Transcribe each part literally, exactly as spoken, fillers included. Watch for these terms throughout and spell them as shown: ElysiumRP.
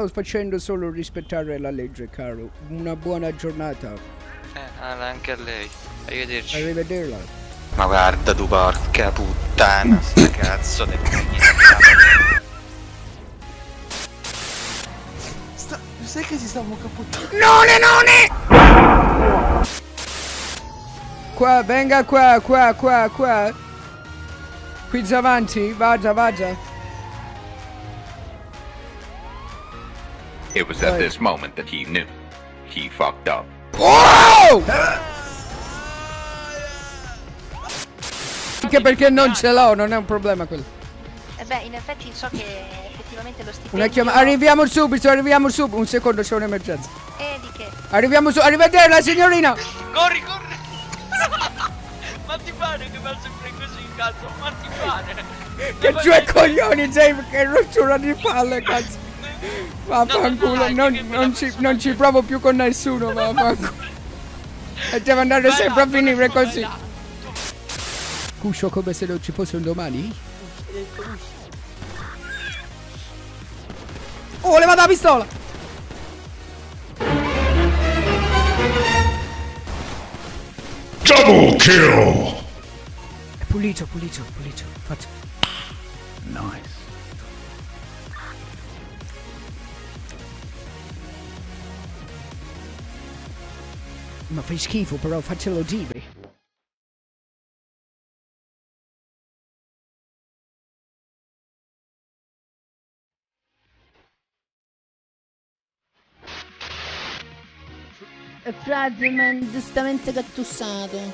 Sto facendo solo rispettare la legge, caro. Una buona giornata. Eh, anche a lei. Arrivederci. Arrivederla. Ma guarda tu, porca puttana, sta cazzo del cazzo. Sta... sai che si sta mucca puttana? None, none! Qua, venga qua, qua, qua, qua. Qui avanti, vada, vada. It was at this moment that he knew. He fucked up. Oh! Anche perché non ce l'ho, non è un problema quello. Eh beh, in effetti so che effettivamente lo stipendio... Una chiama... Arriviamo subito, arriviamo subito. Un secondo, c'è un'emergenza. E di che? Arriviamo su... Arrivederla, signorina! Corri, corri! Ma ti pare che mi ha sempre così in cazzo? Ma ti pare? Che due coglioni, James, che rottura di palle, cazzo! Vaffanculo, non, non, ci, non ci provo più con nessuno, vaffanculo. E devo andare sempre a finire così. Cuscio come se non ci fosse un domani. Oh, levata la pistola! Double kill! È pulito, pulito, pulito. Faccio. Nice. Ma fai schifo, però faccelo dire. E Fradman giustamente cattussato.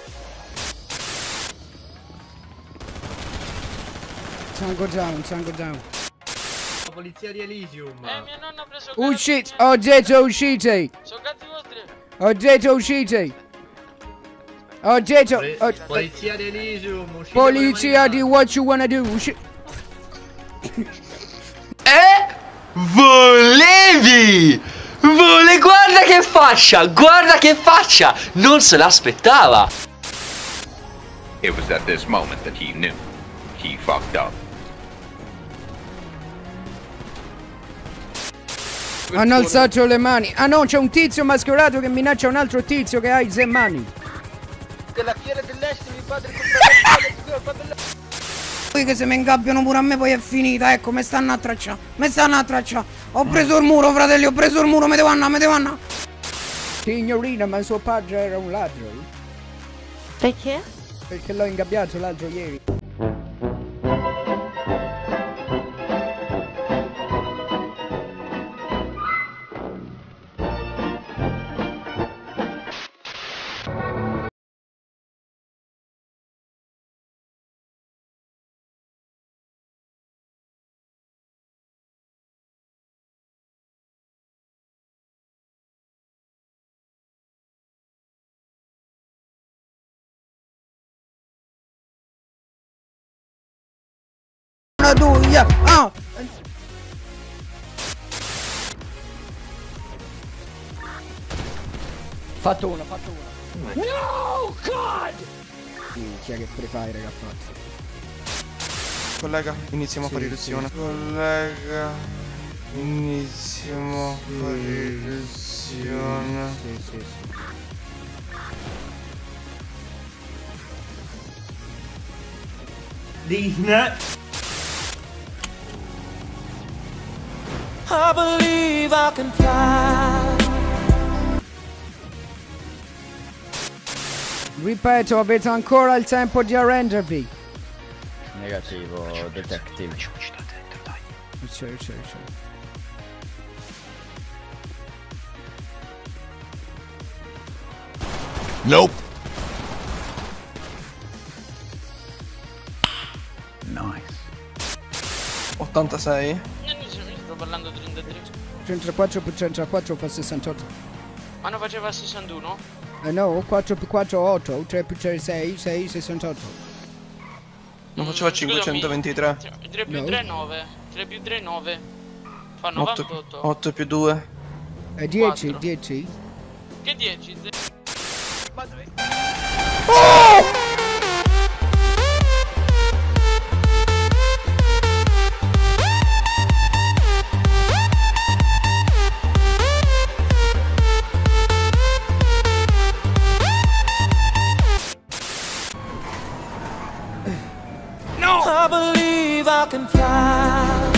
Sango down, sango down. La polizia di Elysium. Eh, mia nonna ha preso... Uscite, oggetto, uscite! Sono cazzi vostri! Oggetto, uscite! Oggetto! Polizia di Elysium! Polizia di What You Wanna Do! Uscite! Eh? Volevi! Vole, guarda che faccia! Guarda che faccia! Non se l'aspettava! It was at this moment that he knew. He fucked up. Hanno alzato le mani. Ah no, c'è un tizio mascherato che minaccia un altro tizio che ha i ze mani. Della fiera dell'est mi padre poi che se mi ingabbiano pure a me poi è finita, ecco, mi stanno a tracciare, mi stanno a tracciare. Ho preso il muro, fratelli, ho preso il muro, mi devo andare, mi devo andare. Signorina, ma suo padre era un ladro. Perché? Perché l'ho ingabbiato l'altro ieri. Do ya? Ah! Fatto una, fatto una. No, God! Minchia che Free Fire che ha fatto. Collega, iniziamo sì, con riduzione. Sì. Collega, iniziamo sì, con riduzione. Sì, sì, sì. Digna. I believe I can fly. Ripeto, avete ancora il tempo di arrendervi. Negativo, detective. Facciamoci da dentro, dai. C'è, c'è, c'è. Nope. Nice. ottantasei. Parlando trentatré, trentaquattro più trentaquattro fa sessantotto. Ma non faceva sessantuno? Eh no, quattro più quattro otto, tre più tre sei, sei sessantotto. Non faceva mm, cinquecentoventitré. Scusami, tre più no. tre nove, tre più tre nove. Fa novantotto. otto più due. E dieci, quattro. dieci. Che dieci? Ma dove? Oh! I can fly.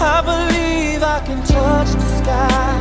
I believe I can touch the sky.